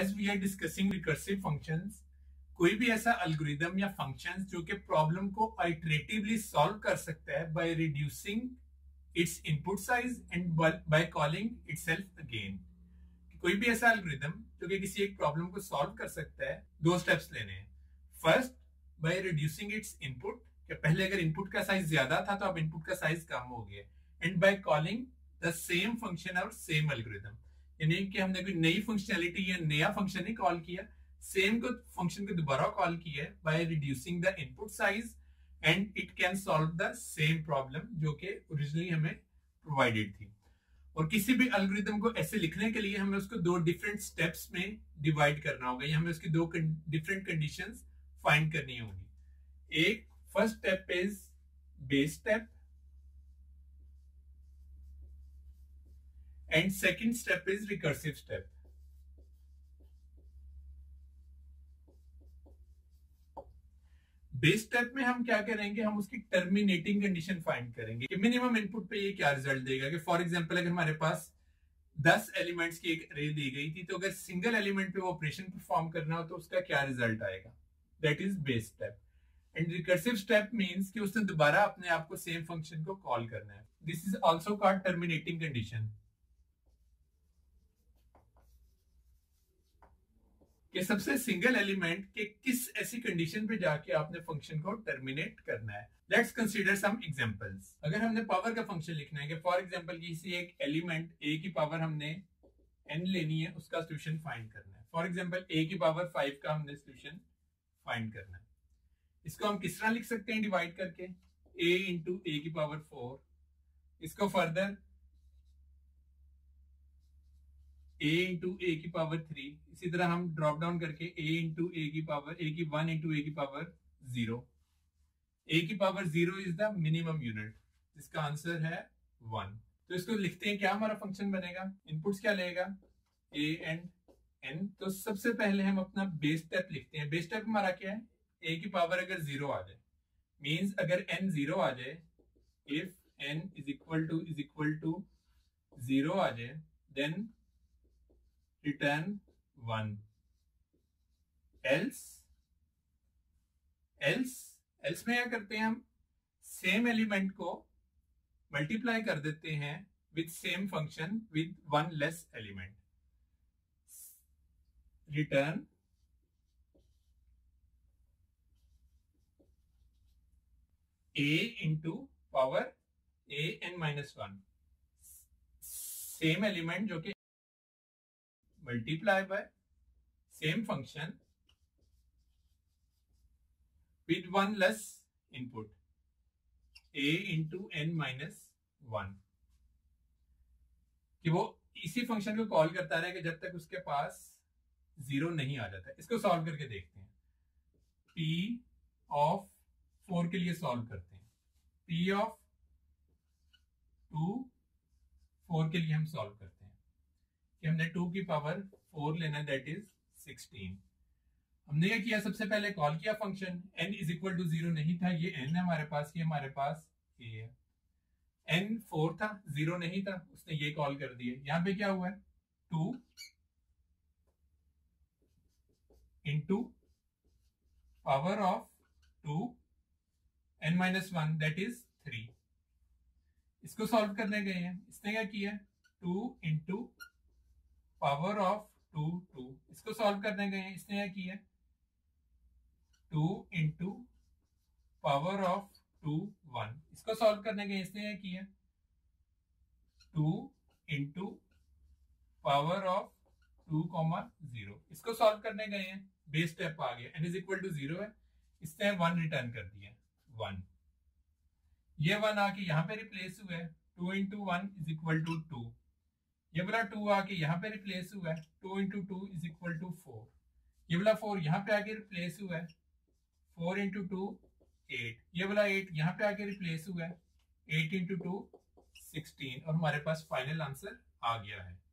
as we are discussing recursive functions, कोई भी ऐसा algorithm या functions जो कि problem को iteratively solve कर सकता है by reducing its input size and by calling itself again. कोई भी ऐसा algorithm जो कि किसी एक problem को solve कर सकता है, दो steps लेने हैं. First, by reducing its input, कि पहले अगर input का size ज्यादा था तो अब input का size कम हो गया, and by calling the same function or same algorithm. यानी कि हमने कोई नई फंक्शनैलिटी या नया फंक्शन ही कॉल किया, सेम को फंक्शन को दोबारा कॉल किया है by reducing the input size and it can solve the same problem जो कि ओरिजिनली हमें प्रोवाइडेड थी. और किसी भी एल्गोरिथम को ऐसे लिखने के लिए हमें उसको दो डिफरेंट स्टेप्स में डिवाइड करना होगा या हमें उसकी दो डिफरेंट कंडीशंस फाइंड करनी होगी. एक first step is base step and second step is recursive step. Base step में हम क्या करेंगे, हम उसकी टर्मिनेटिंग कंडीशन फाइंड करेंगे कि मिनिमम इनपुट पे ये क्या रिजल्ट देगा. कि फॉर एग्जांपल अगर हमारे पास 10 एलिमेंट्स की एक अरे दी गई थी तो अगर सिंगल एलिमेंट पे वो ऑपरेशन परफॉर्म करना हो तो उसका क्या रिजल्ट आएगा, that is base step. And recursive step means कि उसने दोबारा अपने आप को सेम फंक्शन को कॉल करना है. This is also called terminating condition. कि सबसे सिंगल एलिमेंट के किस ऐसी कंडीशन पे जाके आपने फंक्शन को टर्मिनेट करना है. Let's consider some examples. अगर हमने पावर का फंक्शन लिखना है कि फॉर एग्जांपल किसी एक एलिमेंट ए की पावर हमने n लेनी है, उसका सॉल्यूशन फाइंड करना है. फॉर एग्जांपल ए की पावर 5 का हमने सॉल्यूशन फाइंड करना है. इसको हम किस तरह लिख सकते हैं, डिवाइड करके a into a की पावर 4, इसको फर्दर a इंटू ए की पावर 3, इसी तरह हम ड्रॉप डाउन करके a इंटू ए की पावर a की 1 इंटू ए की पावर 0. a की power 0 is the minimum unit जिसका आंसर है 1. तो इसको लिखते हैं, क्या हमारा फंक्शन बनेगा, इनपुट्स क्या लेगा, a एंड n. तो सबसे पहले हम अपना बेस स्टेप लिखते हैं. बेस स्टेप हमारा क्या है, a की पावर अगर 0 आ जाए, मीन्स अगर n 0 आ जाए, if n is equal to 0 आ जाए, देन return 1, else में क्या करते हैं, हम सेम एलिमेंट को मल्टीप्लाई कर देते हैं with same function with one less element, return (a) into power (a n minus 1), same element जो कि multiply by same function with one less input, (a) into n minus 1. कि वो इसी function को कॉल करता रहेगा जब तक उसके पास 0 नहीं आ जाता. इसको सॉल्व करके देखते हैं. p of 4 के लिए सॉल्व करते हैं, p of 2 4 के लिए हम सॉल्व करते हैं कि हमने 2 की पावर 4 लेना, दैट इज 16. हमने क्या किया, सबसे पहले कॉल किया function, n is equal to 0 नहीं था, ये n है हमारे पास, ये हमारे पास a है. n 4 था, 0 नहीं था, उसने ये कॉल कर दिया. यहाँ पे क्या हुआ है, 2 into power of 2 n minus 1, that is 3. इसको सॉल्व करने गए हैं, इसने क्या किया, 2 into power of 2 2. इसको सॉल्व करने गए हैं, इसने क्या किया, 2 into power of 2 1. इसको सॉल्व करने गए, इसने क्या किया, 2 into power of 2 0. इसको सॉल्व करने गए हैं, बेस स्टेप आ गया, n इज इक्वल टू 0 है, इसने 1 रिटर्न कर दिया, 1. ये 1 आके यहाँ पे रिप्लेस हुआ है, 2 into 1 is equal to 2. ये वाला 2 आके यहाँ पे रिप्लेस हुआ है, 2 into 2 is equal to 4. ये वाला 4 यहाँ पे आके रिप्लेस हुआ है, 4 into 2 8. ये वाला 8 यहाँ पे आके रिप्लेस हुआ है, 8 into 2 16. और हमारे पास फाइनल आंसर आ गया है.